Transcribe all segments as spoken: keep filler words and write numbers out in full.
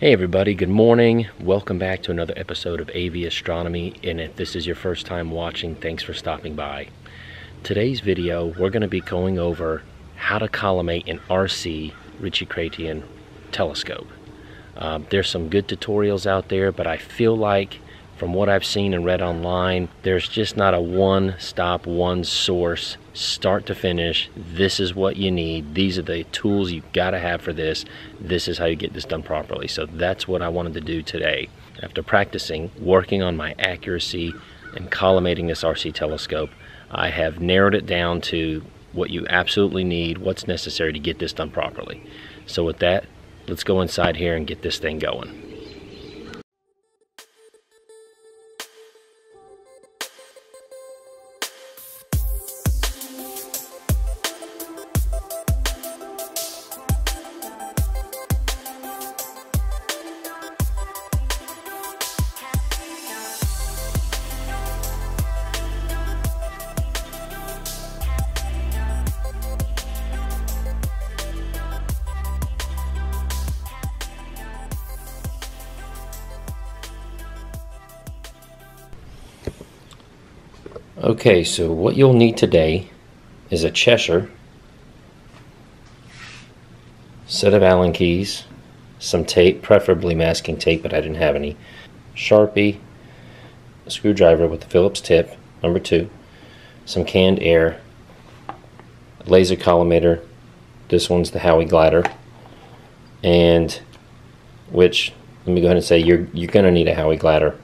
Hey everybody, good morning. Welcome back to another episode of A V Astronomy, and if this is your first time watching, thanks for stopping by. Today's video, we're going to be going over how to collimate an R C Ritchey Chretien telescope. Um, there's some good tutorials out there, but I feel like from what I've seen and read online, there's just not a one-stop, one-source, start to finish, this is what you need, these are the tools you gotta have for this, this is how you get this done properly. So that's what I wanted to do today. After practicing, working on my accuracy and collimating this R C telescope, I have narrowed it down to what you absolutely need, what's necessary to get this done properly. So with that, let's go inside here and get this thing going. Okay, so what you'll need today is a Cheshire, set of Allen keys, some tape, preferably masking tape, but I didn't have any, Sharpie, a screwdriver with the Phillips tip, number two, some canned air, a laser collimator, this one's the Howie Glatter, and which, let me go ahead and say, you're, you're going to need a Howie Glatter.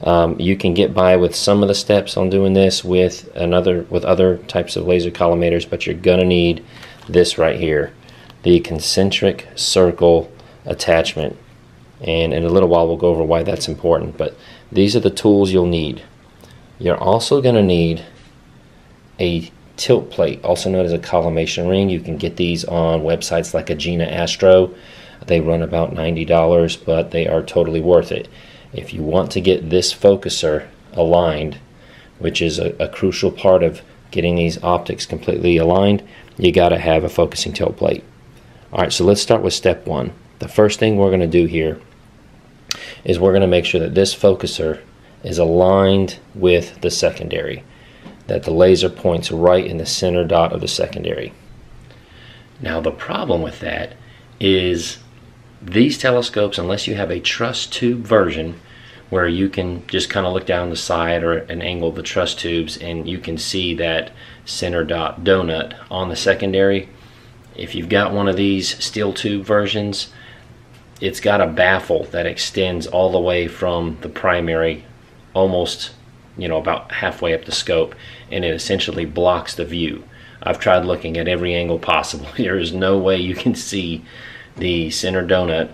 Um, you can get by with some of the steps on doing this with another with other types of laser collimators, but you're gonna need this right here, the concentric circle attachment, and in a little while we'll go over why that's important. But these are the tools you'll need. You're also gonna need a tilt plate, also known as a collimation ring. You can get these on websites like Agena Astro. They run about ninety dollars, but they are totally worth it. If you want to get this focuser aligned, which is a, a crucial part of getting these optics completely aligned, you got to have a focusing tilt plate. Alright, so let's start with step one. The first thing we're going to do here is we're going to make sure that this focuser is aligned with the secondary, that the laser points right in the center dot of the secondary. Now the problem with that is these telescopes, unless you have a truss tube version where you can just kind of look down the side or an angle of the truss tubes and you can see that center dot donut on the secondary, if you've got one of these steel tube versions, it's got a baffle that extends all the way from the primary almost, you know, about halfway up the scope, and it essentially blocks the view. I've tried looking at every angle possible. There is no way you can see the center donut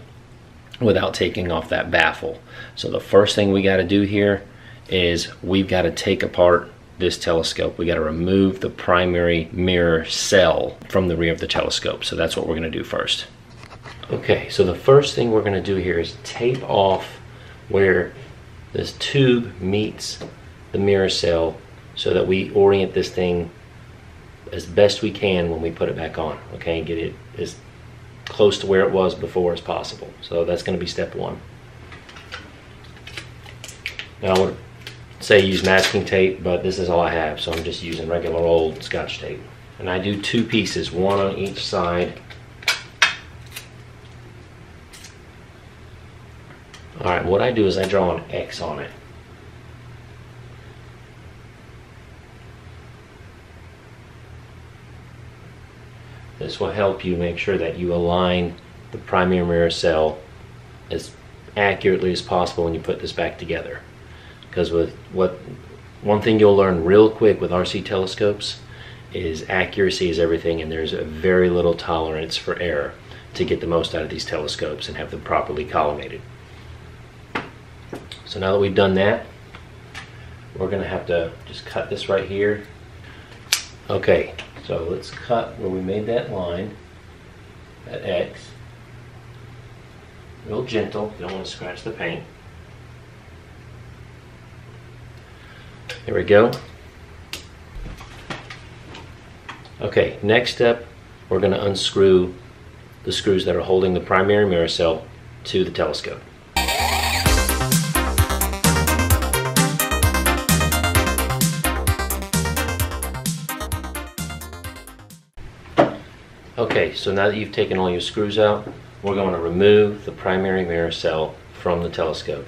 without taking off that baffle. So the first thing we got to do here is we've got to take apart this telescope. We got to remove the primary mirror cell from the rear of the telescope. So that's what we're going to do first. Okay, so the first thing we're going to do here is tape off where this tube meets the mirror cell so that we orient this thing as best we can when we put it back on, okay, and get it as close to where it was before as possible. So that's going to be step one. Now I would say use masking tape, but this is all I have, so I'm just using regular old Scotch tape. And I do two pieces, one on each side. Alright, what I do is I draw an X on it. This will help you make sure that you align the primary mirror cell as accurately as possible when you put this back together. Because with what one thing you'll learn real quick with R C telescopes is accuracy is everything, and there's a very little tolerance for error to get the most out of these telescopes and have them properly collimated. So now that we've done that, we're going to have to just cut this right here. Okay. So let's cut where we made that line, that X, real gentle, you don't want to scratch the paint. There we go. Okay, next step, we're going to unscrew the screws that are holding the primary mirror cell to the telescope. Okay, so now that you've taken all your screws out, we're going to remove the primary mirror cell from the telescope.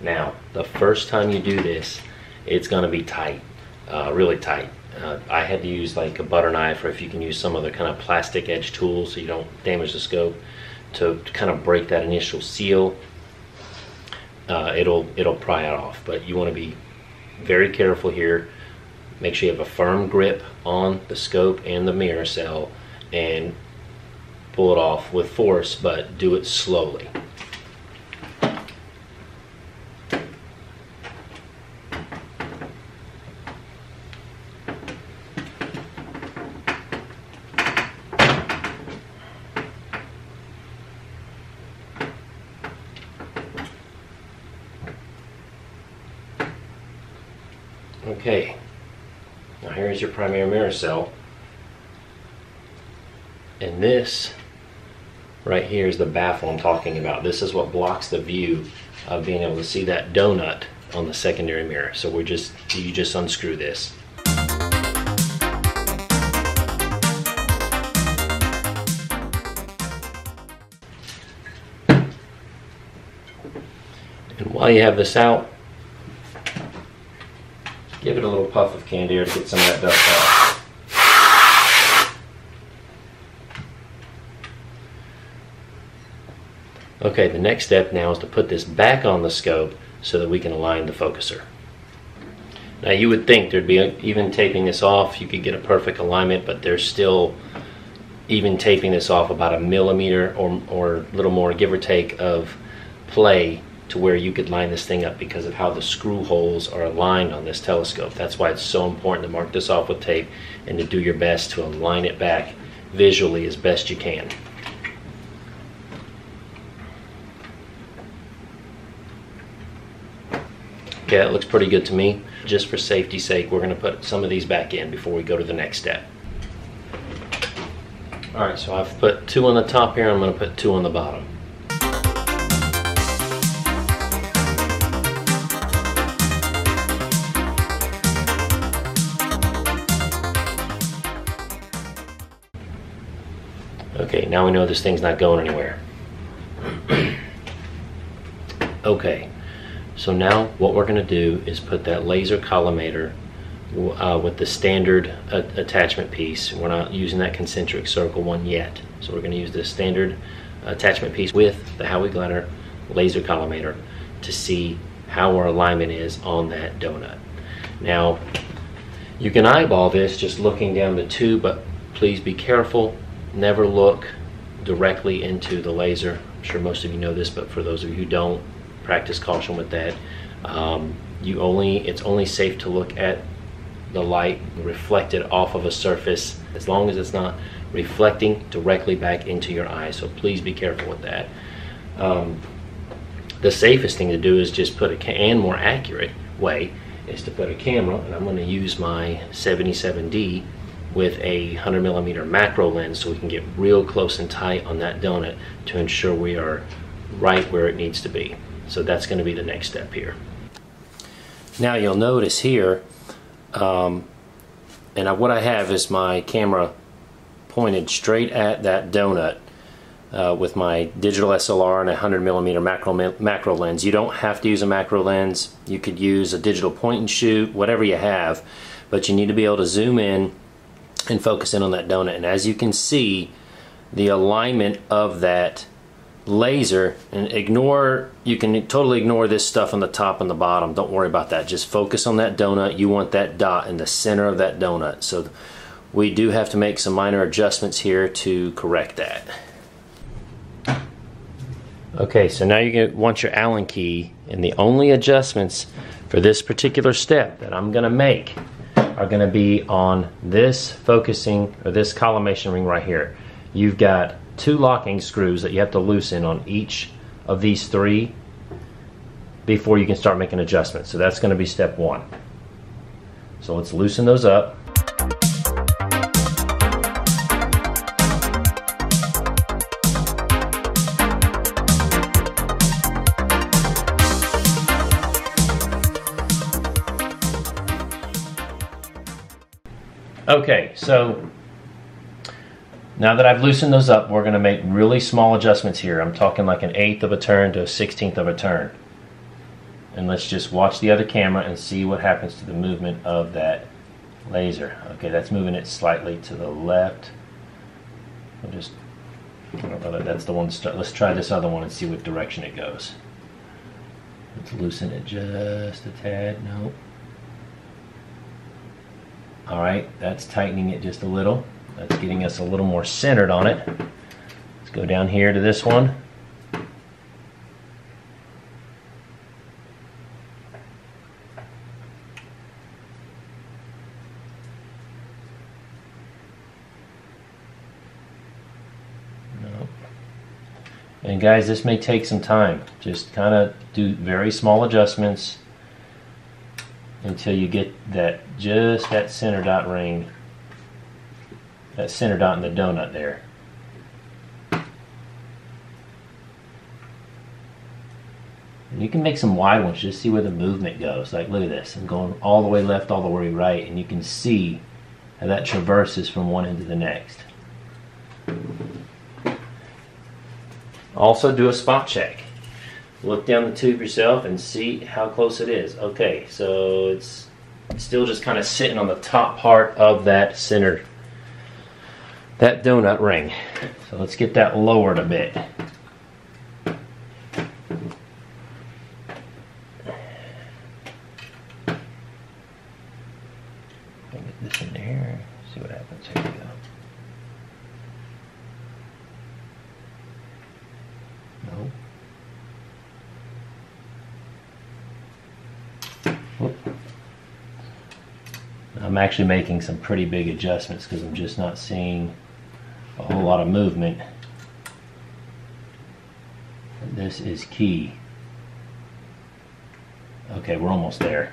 Now, the first time you do this, it's going to be tight, uh, really tight. Uh, I had to use like a butter knife, or if you can use some other kind of plastic edge tool so you don't damage the scope, to, to kind of break that initial seal. Uh, it'll, it'll pry it off, but you want to be very careful here. Make sure you have a firm grip on the scope and the mirror cell, and pull it off with force, but do it slowly. Okay, now here's your primary mirror cell. And this right here is the baffle I'm talking about. This is what blocks the view of being able to see that donut on the secondary mirror. So we're just, you just unscrew this. And while you have this out, give it a little puff of canned air to get some of that dust off. Okay, the next step now is to put this back on the scope so that we can align the focuser. Now you would think there'd be, a, even taping this off, you could get a perfect alignment, but there's still, even taping this off, about a millimeter or, or a little more, give or take, of play to where you could line this thing up because of how the screw holes are aligned on this telescope. That's why it's so important to mark this off with tape and to do your best to align it back visually as best you can. Okay, that looks pretty good to me. Just for safety's sake, we're gonna put some of these back in before we go to the next step. All right, so I've put two on the top here, I'm gonna put two on the bottom. Okay, now we know this thing's not going anywhere. Okay. So now what we're going to do is put that laser collimator uh, with the standard uh, attachment piece. We're not using that concentric circle one yet. So we're going to use this standard attachment piece with the Howie Glatter laser collimator to see how our alignment is on that donut. Now you can eyeball this just looking down the tube, but please be careful. Never look directly into the laser. I'm sure most of you know this, but for those of you who don't, practice caution with that. Um, you only it's only safe to look at the light reflected off of a surface as long as it's not reflecting directly back into your eye, so please be careful with that. Um, the safest thing to do is just put a and more accurate way is to put a camera, and I'm going to use my seventy-seven D with a one hundred millimeter macro lens so we can get real close and tight on that donut to ensure we are right where it needs to be. So that's going to be the next step here. Now you'll notice here, um, and I, what I have is my camera pointed straight at that donut uh, with my digital S L R and a one hundred millimeter macro, macro lens. You don't have to use a macro lens. You could use a digital point and shoot, whatever you have, but you need to be able to zoom in and focus in on that donut. And as you can see, the alignment of that laser, and ignore, you can totally ignore this stuff on the top and the bottom. Don't worry about that. Just focus on that donut. You want that dot in the center of that donut. So we do have to make some minor adjustments here to correct that. Okay, so now you want your Allen key, and the only adjustments for this particular step that I'm going to make are going to be on this focusing, or this collimation ring right here. You've got two locking screws that you have to loosen on each of these three before you can start making adjustments. So that's going to be step one. So let's loosen those up. Okay, so now that I've loosened those up, we're going to make really small adjustments here. I'm talking like an eighth of a turn to a sixteenth of a turn. And let's just watch the other camera and see what happens to the movement of that laser. Okay, that's moving it slightly to the left. We'll just, I don't know that that's the one to start. Let's try this other one and see what direction it goes. Let's loosen it just a tad. Nope. All right, that's tightening it just a little. That's getting us a little more centered on it. Let's go down here to this one. Nope. And guys, this may take some time. Just kind of do very small adjustments until you get that, just that center dot ring, that center dot in the donut there. And you can make some wide ones, just see where the movement goes. Like, look at this, I'm going all the way left, all the way right, and you can see how that traverses from one end to the next. Also do a spot check. Look down the tube yourself and see how close it is. Okay, so it's still just kind of sitting on the top part of that center, that donut ring. So let's get that lowered a bit. Get this in there, see what happens. Here we go. No. I'm actually making some pretty big adjustments because I'm just not seeing a whole lot of movement. This is key. Okay, we're almost there.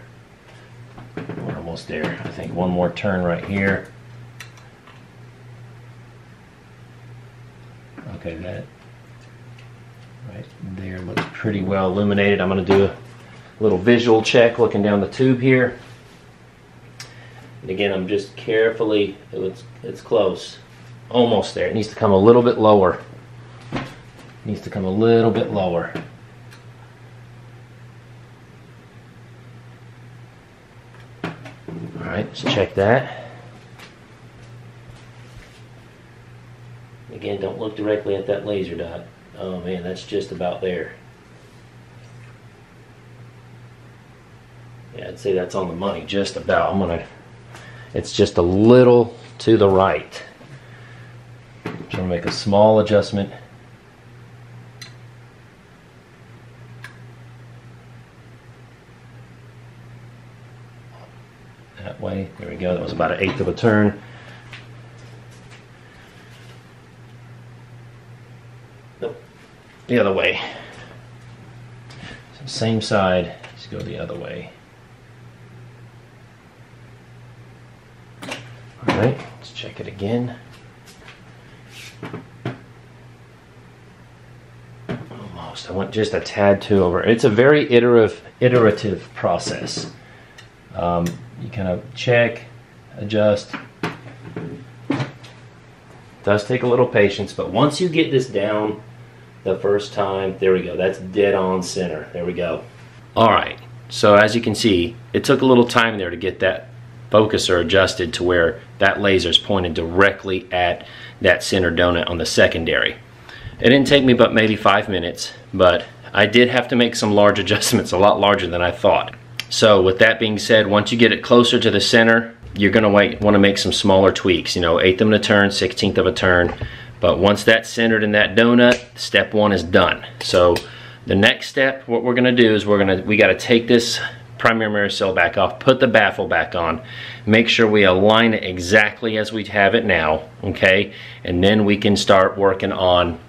We're almost there. I think one more turn right here. Okay, that right there looks pretty well illuminated. I'm going to do a little visual check looking down the tube here. And again, I'm just carefully, it's, it's close, almost there. It needs to come a little bit lower. It needs to come a little bit lower. All right, let's check that. Again, don't look directly at that laser dot. Oh man, that's just about there. Yeah, I'd say that's on the money, just about. I'm gonna, it's just a little to the right. So I'm going to make a small adjustment. That way. There we go. That was about an eighth of a turn. Nope. The other way. So same side. Just go the other way. Alright, let's check it again. Almost. I went just a tad too over. It's a very iterative, iterative process. Um, you kind of check, adjust. It does take a little patience, but once you get this down the first time, there we go. That's dead on center. There we go. Alright, so as you can see, it took a little time there to get that focuser adjusted to where that laser is pointed directly at that center donut on the secondary. It didn't take me but maybe five minutes, but I did have to make some large adjustments, a lot larger than I thought. So with that being said, once you get it closer to the center, you're going to want to make some smaller tweaks, you know, eighth of a turn, sixteenth of a turn. But once that's centered in that donut, step one is done. So the next step, what we're going to do is we're going to, we got to take this primary mirror cell back off, put the baffle back on, make sure we align it exactly as we have it now, okay? And then we can start working on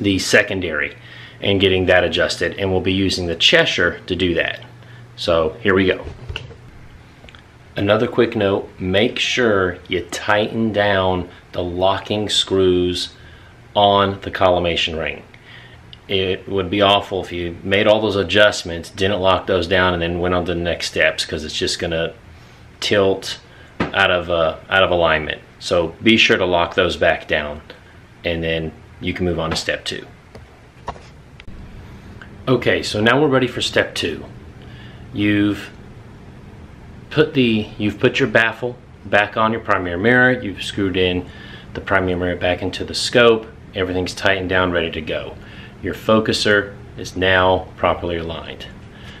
the secondary and getting that adjusted, and we'll be using the Cheshire to do that. So here we go. Another quick note, make sure you tighten down the locking screws on the collimation ring. It would be awful if you made all those adjustments, didn't lock those down, and then went on to the next steps, because it's just going to tilt out of uh, out of alignment. So be sure to lock those back down, and then you can move on to step two. Okay, so now we're ready for step two. You've put the you've put your baffle back on your primary mirror. You've screwed in the primary mirror back into the scope. Everything's tightened down, ready to go. Your focuser is now properly aligned.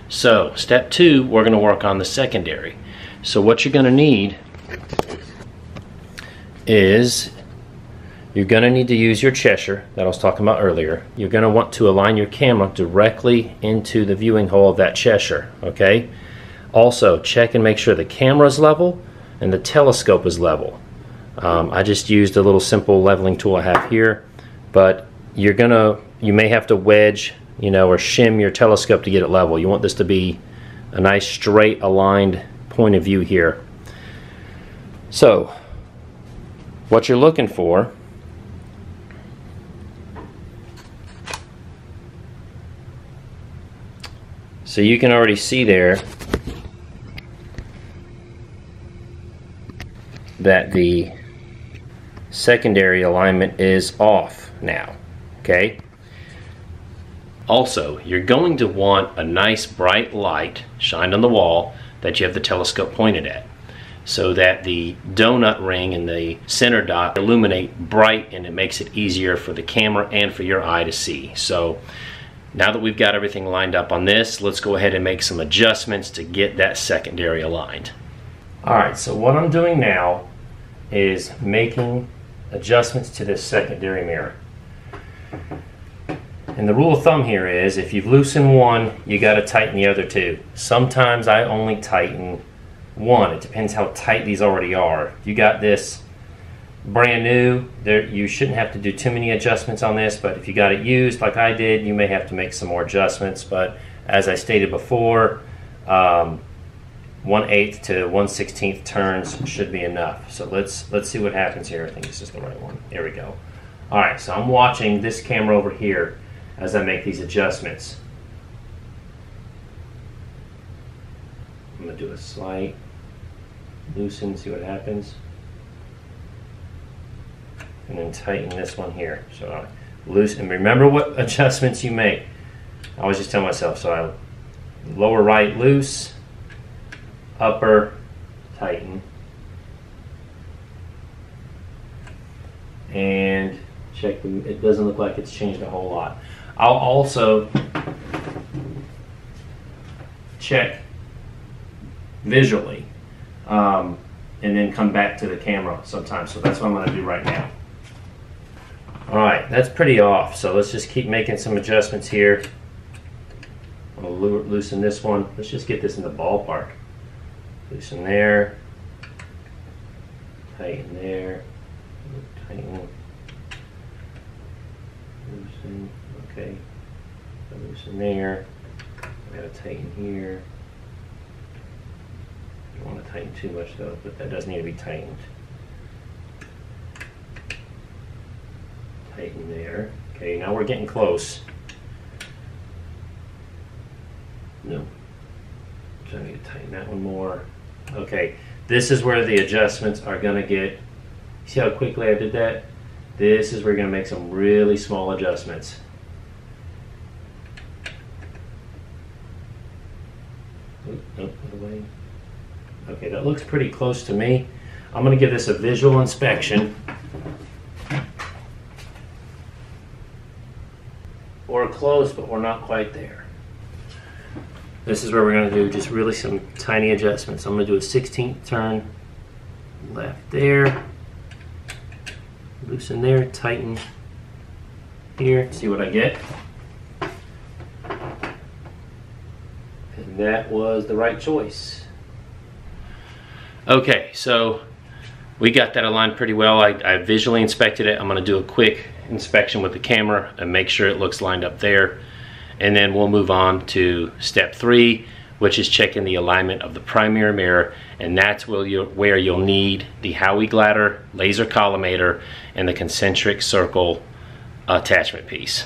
So step two, we're going to work on the secondary. So what you're going to need is you're going to need to use your Cheshire that I was talking about earlier. You're going to want to align your camera directly into the viewing hole of that Cheshire, okay? Also, check and make sure the camera's level and the telescope is level. Um, I just used a little simple leveling tool I have here, but you're going to, you may have to wedge, you know, or shim your telescope to get it level. You want this to be a nice straight aligned point of view here. So what you're looking for so you can already see there that the secondary alignment is off now, okay? Also, you're going to want a nice bright light shined on the wall that you have the telescope pointed at, so that the donut ring and the center dot illuminate bright, and it makes it easier for the camera and for your eye to see. So now that we've got everything lined up on this, let's go ahead and make some adjustments to get that secondary aligned. Alright, so what I'm doing now is making adjustments to this secondary mirror. And the rule of thumb here is if you've loosened one, you got to tighten the other two. Sometimes I only tighten one. It depends how tight these already are. If you got this brand new, there you shouldn't have to do too many adjustments on this, but if you got it used like I did, you may have to make some more adjustments. But as I stated before, um, one eighth to one sixteenth turns should be enough. So let's let's see what happens here. I think this is the right one. There we go. All right, so I'm watching this camera over here as I make these adjustments. I'm gonna do a slight loosen, see what happens. And then tighten this one here. So I loosen, and remember what adjustments you make. I always just tell myself, so I lower right loose, upper tighten, and check them. It doesn't look like it's changed a whole lot. I'll also check visually um, and then come back to the camera sometimes. So that's what I'm going to do right now. All right, that's pretty off. So let's just keep making some adjustments here. I'm going to loosen this one. Let's just get this in the ballpark. Loosen there, tighten there, tighten, loosen, okay, loosen there, we gotta tighten here. Don't want to tighten too much though, but that does need to be tightened. Tighten there, okay, now we're getting close. No, so I need to tighten that one more. Okay, this is where the adjustments are going to get, see how quickly I did that? This is where you're going to make some really small adjustments. Oop, nope, other way. Okay, that looks pretty close to me. I'm going to give this a visual inspection or close, but we're not quite there. This is where we're going to do just really some tiny adjustments. I'm going to do a sixteenth turn left there, loosen there, tighten here, see what I get. And that was the right choice. Okay, so we got that aligned pretty well. I, I visually inspected it. I'm going to do a quick inspection with the camera and make sure it looks lined up there. And then we'll move on to step three, which is checking the alignment of the primary mirror, and that's where you'll, where you'll need the Howie Glatter laser collimator and the concentric circle attachment piece.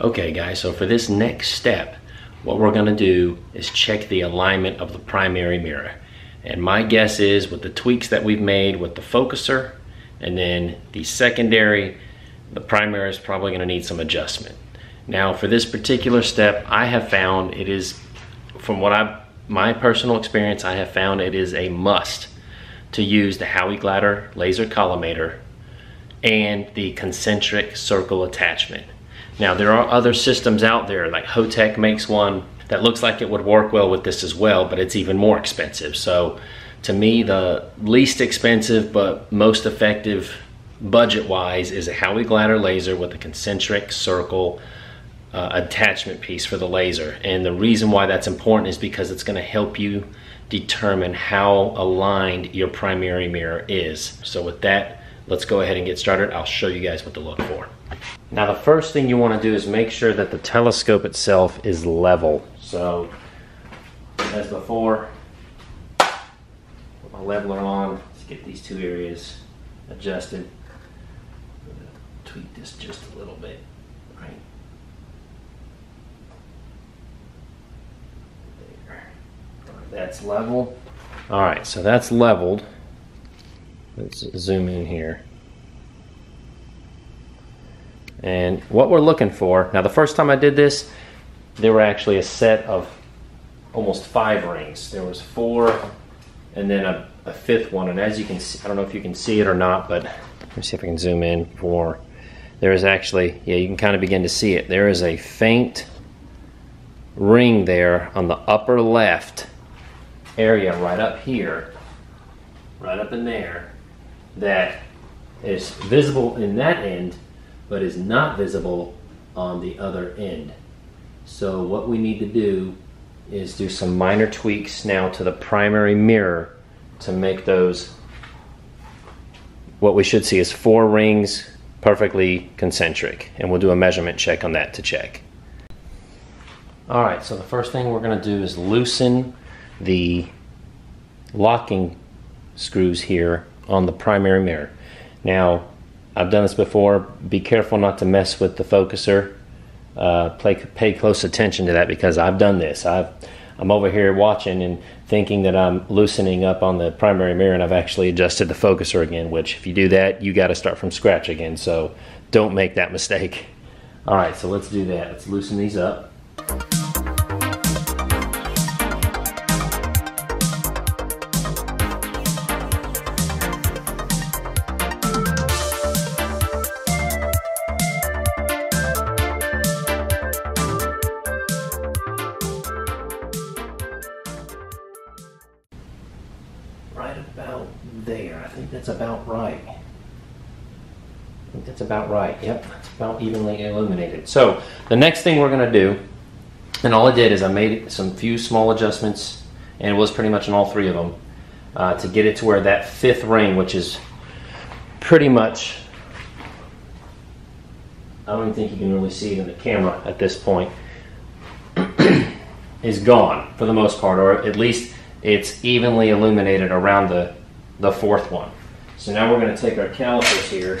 Okay guys, so for this next step, what we're going to do is check the alignment of the primary mirror. And my guess is with the tweaks that we've made with the focuser and then the secondary, the primary is probably going to need some adjustment. Now for this particular step, I have found it is, from what I, my personal experience, I have found it is a must to use the Howie Glatter laser collimator and the concentric circle attachment. Now there are other systems out there, like Hotec makes one that looks like it would work well with this as well, but it's even more expensive. So to me, the least expensive but most effective budget-wise is a Howie Glatter laser with a concentric circle uh, attachment piece for the laser. And the reason why that's important is because it's going to help you determine how aligned your primary mirror is. So with that, let's go ahead and get started. I'll show you guys what to look for. Now the first thing you want to do is make sure that the telescope itself is level. So as before, put my leveler on. Let's get these two areas adjusted. I'm going to tweak this just a little bit. All right. There. That's level. All right, so that's leveled. Let's zoom in here. And what we're looking for, now the first time I did this, there were actually a set of almost five rings. There was four and then a, a fifth one. And as you can see, I don't know if you can see it or not, but let me see if I can zoom in more. There is actually, yeah, you can kind of begin to see it. There is a faint ring there on the upper left area right up here, right up in there, that is visible in that end, but is not visible on the other end. So what we need to do is do some minor tweaks now to the primary mirror to make those, what we should see is four rings perfectly concentric, and we'll do a measurement check on that to check. All right, so the first thing we're gonna do is loosen the locking screws here on the primary mirror. Now, I've done this before. Be careful not to mess with the focuser. Uh, play, pay close attention to that, because I've done this. I've, I'm over here watching and thinking that I'm loosening up on the primary mirror, and I've actually adjusted the focuser again, which if you do that, you got to start from scratch again. So don't make that mistake. All right, so let's do that. Let's loosen these up. About right. Yep, it's about evenly illuminated. So the next thing we're going to do, and all I did is I made some few small adjustments, and it was pretty much in all three of them, uh, to get it to where that fifth ring, which is pretty much, I don't even think you can really see it in the camera at this point, is gone for the most part, or at least it's evenly illuminated around the, the fourth one. So now we're going to take our calipers here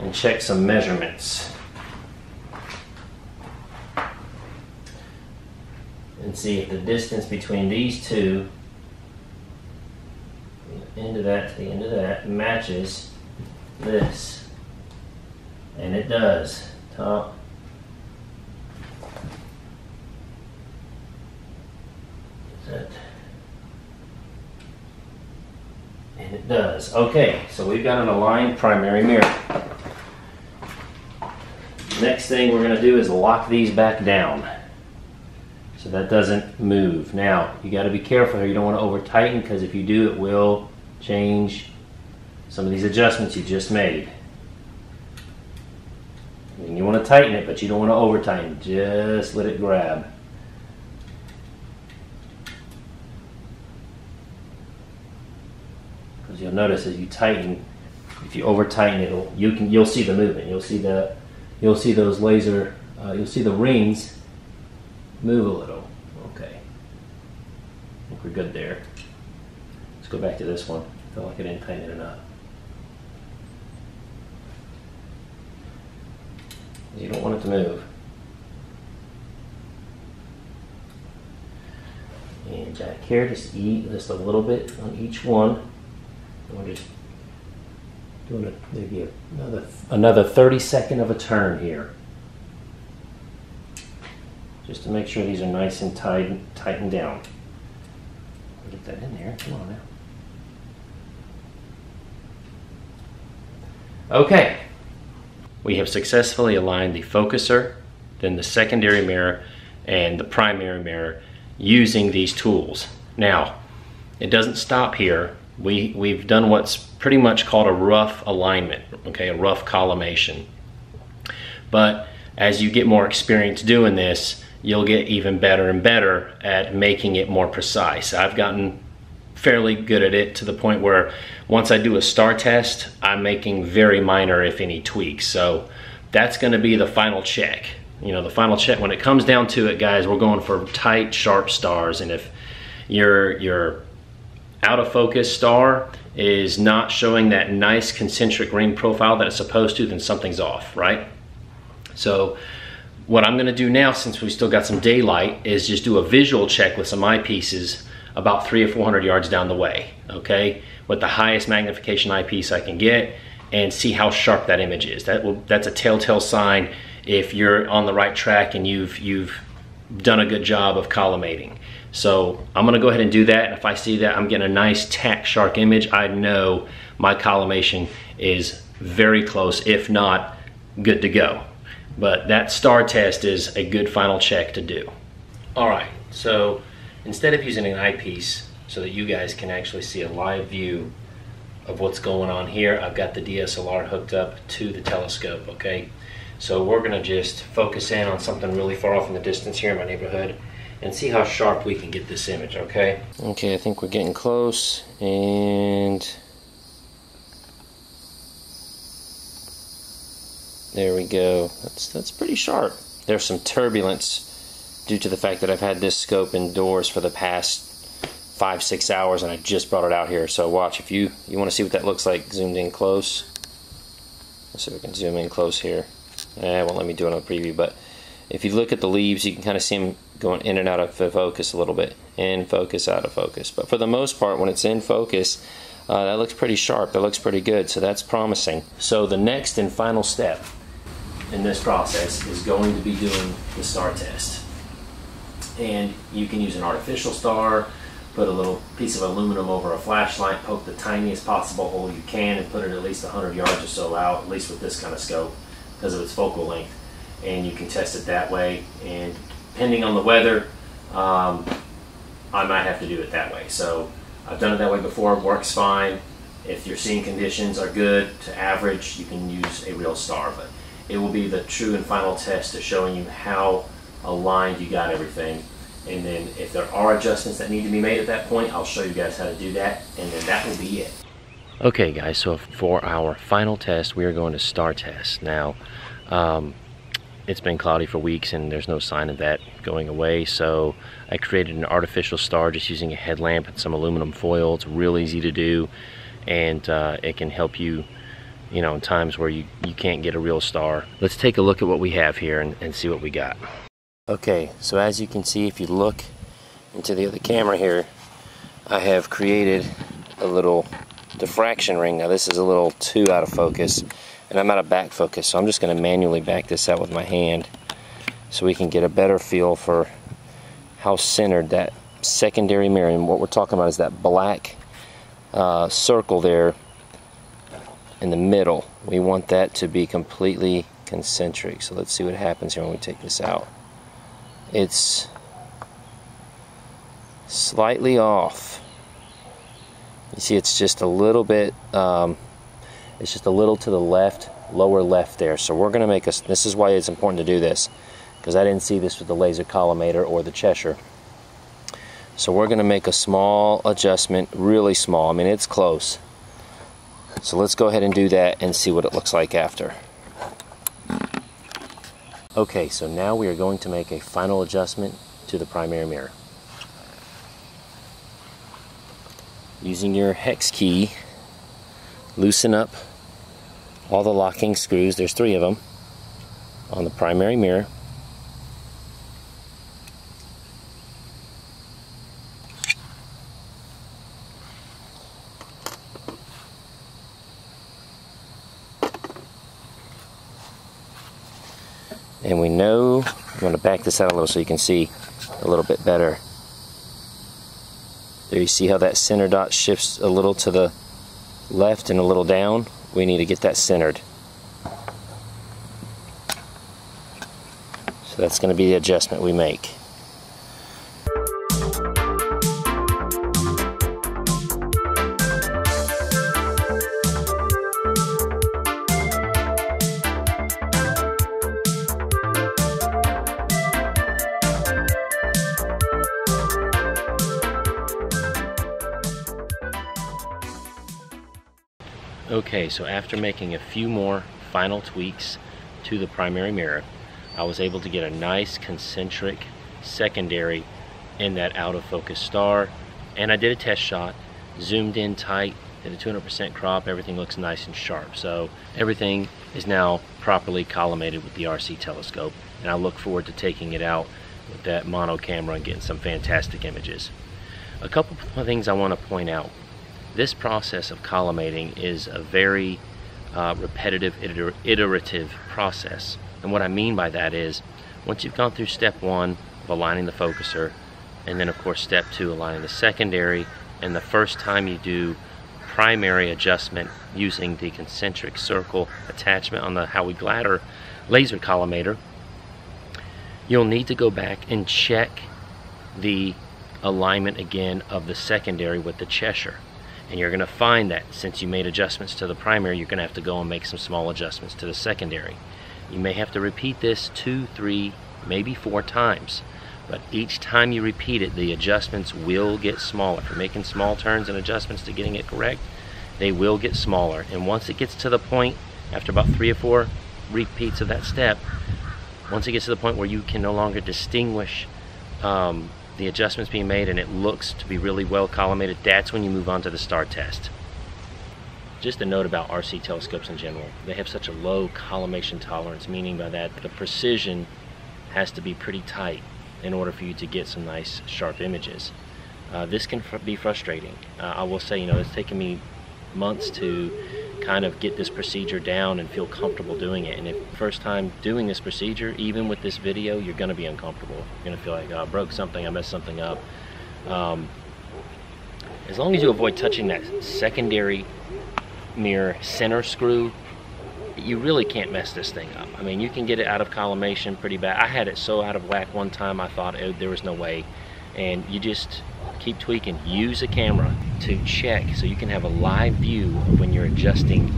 and check some measurements and see if the distance between these two, from the end of that to the end of that, matches this. And it does. Top. Is that? And it does. Okay, so we've got an aligned primary mirror. Next thing we're going to do is lock these back down so that doesn't move. Now, you got to be careful here. You don't want to over tighten, because if you do, it will change some of these adjustments you just made. And you want to tighten it, but you don't want to over tighten. Just let it grab. Because you'll notice as you tighten, if you over tighten it, you can you'll see the movement. You'll see the You'll see those laser, uh, you'll see the rings move a little. Okay, I think we're good there. Let's go back to this one. I feel like I didn't tighten it enough. You don't want it to move. And jack here, just e just a little bit on each one. And we're just doing a, maybe a, another another thirty second of a turn here, just to make sure these are nice and tight, tightened down. I'll get that in there. Come on now. Okay, we have successfully aligned the focuser, then the secondary mirror, and the primary mirror using these tools. Now, it doesn't stop here. We, we've done what's pretty much called a rough alignment, okay, a rough collimation. But as you get more experience doing this, you'll get even better and better at making it more precise. I've gotten fairly good at it to the point where once I do a star test, I'm making very minor, if any, tweaks. So that's gonna be the final check. You know, the final check, when it comes down to it, guys, we're going for tight, sharp stars. And if your, your out of focus star is not showing that nice concentric ring profile that it's supposed to, then something's off, right? So what I'm gonna do now, since we still got some daylight, is just do a visual check with some eyepieces about three or four hundred yards down the way, okay? With the highest magnification eyepiece I can get, and see how sharp that image is. That will, that's a telltale sign if you're on the right track and you've you've done a good job of collimating. So I'm gonna go ahead and do that. If I see that I'm getting a nice tack shark image, I know my collimation is very close, if not good to go. But that star test is a good final check to do. All right, so instead of using an eyepiece so that you guys can actually see a live view of what's going on here, I've got the D S L R hooked up to the telescope, okay? So we're gonna just focus in on something really far off in the distance here in my neighborhood and see how sharp we can get this image, okay? Okay, I think we're getting close, and there we go. That's, that's pretty sharp. There's some turbulence due to the fact that I've had this scope indoors for the past five, six hours, and I just brought it out here. So watch, if you, you wanna see what that looks like zoomed in close. Let's see if we can zoom in close here. Eh, it won't let me do it on preview, but if you look at the leaves, you can kind of see them going in and out of focus a little bit. In focus, out of focus. But for the most part, when it's in focus, uh, that looks pretty sharp. That looks pretty good, so that's promising. So the next and final step in this process is going to be doing the star test. And you can use an artificial star, put a little piece of aluminum over a flashlight, poke the tiniest possible hole you can, and put it at least a hundred yards or so out, at least with this kind of scope, because of its focal length, and you can test it that way. And depending on the weather, um, I might have to do it that way. So I've done it that way before, works fine. If your seeing conditions are good to average, you can use a real star, but it will be the true and final test to showing you how aligned you got everything. And then if there are adjustments that need to be made at that point, I'll show you guys how to do that, and then that will be it. Okay guys, so for our final test, we are going to star test. Now, um, it's been cloudy for weeks and there's no sign of that going away, so I created an artificial star just using a headlamp and some aluminum foil. It's real easy to do, and uh, it can help you, you know, in times where you, you can't get a real star. Let's take a look at what we have here and, and see what we got. Okay, so as you can see, if you look into the other camera here, I have created a little diffraction ring. Now this is a little too out of focus, and I'm out of back focus, so I'm just going to manually back this out with my hand so we can get a better feel for how centered that secondary mirror, and what we're talking about is that black uh, circle there in the middle. We want that to be completely concentric. So let's see what happens here when we take this out. It's slightly off. You see, it's just a little bit, um, it's just a little to the left, lower left there. So we're gonna make us, this is why it's important to do this, because I didn't see this with the laser collimator or the Cheshire. So we're gonna make a small adjustment, really small. I mean, it's close. So let's go ahead and do that and see what it looks like after. Okay, so now we are going to make a final adjustment to the primary mirror. Using your hex key, loosen up all the locking screws, there's three of them, on the primary mirror. And we know, I'm going to back this out a little so you can see a little bit better. There you see how that center dot shifts a little to the left and a little down. We need to get that centered. So that's going to be the adjustment we make. Okay, so after making a few more final tweaks to the primary mirror, I was able to get a nice concentric secondary in that out of focus star, and I did a test shot, zoomed in tight, did a two hundred percent crop, everything looks nice and sharp. So everything is now properly collimated with the R C telescope, and I look forward to taking it out with that mono camera and getting some fantastic images. A couple of things I want to point out. This process of collimating is a very uh, repetitive, iter iterative process. And what I mean by that is, once you've gone through step one of aligning the focuser, and then of course step two, aligning the secondary, and the first time you do primary adjustment using the concentric circle attachment on the Howie Glatter laser collimator, you'll need to go back and check the alignment again of the secondary with the Cheshire. And you're going to find that since you made adjustments to the primary, you're going to have to go and make some small adjustments to the secondary. You may have to repeat this two, three, maybe four times. But each time you repeat it, the adjustments will get smaller. If you're making small turns and adjustments to getting it correct, they will get smaller. And once it gets to the point, after about three or four repeats of that step, once it gets to the point where you can no longer distinguish um, the adjustments being made and it looks to be really well collimated, that's when you move on to the star test. Just a note about R C telescopes in general. They have such a low collimation tolerance, meaning by that the precision has to be pretty tight in order for you to get some nice sharp images. Uh, this can fr be frustrating. Uh, I will say, you know, it's taken me months to kind of get this procedure down and feel comfortable doing it. And if first time doing this procedure, even with this video, you're going to be uncomfortable. You're going to feel like, oh, I broke something, I messed something up. Um, as long as you avoid touching that secondary mirror center screw, you really can't mess this thing up. I mean, you can get it out of collimation pretty bad. I had it so out of whack one time, I thought oh, there was no way. And you just keep tweaking. Use a camera to check so you can have a live view of when you're adjusting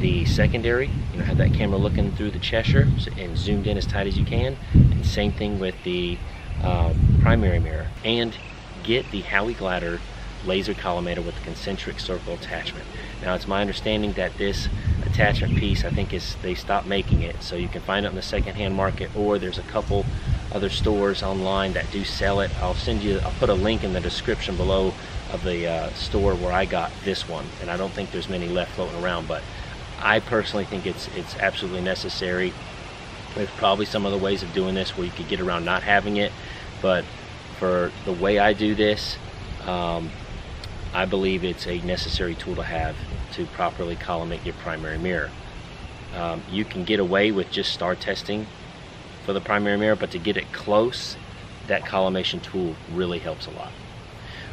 the secondary. You know, have that camera looking through the Cheshire and zoomed in as tight as you can. And same thing with the uh, primary mirror. And get the Howie Glatter laser collimator with the concentric circle attachment. Now, it's my understanding that this attachment piece, I think, is they stopped making it, so you can find it on the secondhand market, or there's a couple other stores online that do sell it. I'll send you, I'll put a link in the description below of the uh, store where I got this one, and I don't think there's many left floating around, but I personally think it's it's absolutely necessary. There's probably some other ways of doing this where you could get around not having it, but for the way I do this, um, I believe it's a necessary tool to have to properly collimate your primary mirror. Um, you can get away with just star testing for the primary mirror, but to get it close, that collimation tool really helps a lot.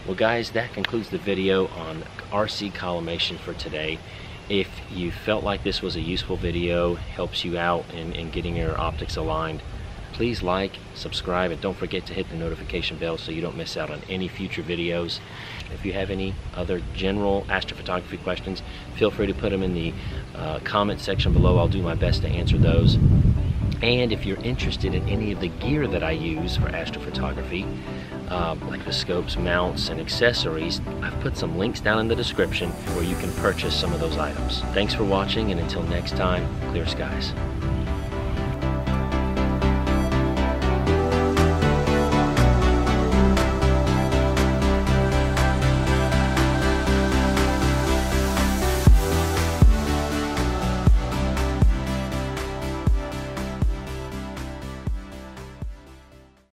Well guys, that concludes the video on R C collimation for today. If you felt like this was a useful video, helps you out in, in getting your optics aligned, please like, subscribe, and don't forget to hit the notification bell so you don't miss out on any future videos. If you have any other general astrophotography questions, feel free to put them in the uh, comment section below. I'll do my best to answer those. And if you're interested in any of the gear that I use for astrophotography, uh, like the scopes, mounts, and accessories, I've put some links down in the description where you can purchase some of those items. Thanks for watching, and until next time, clear skies.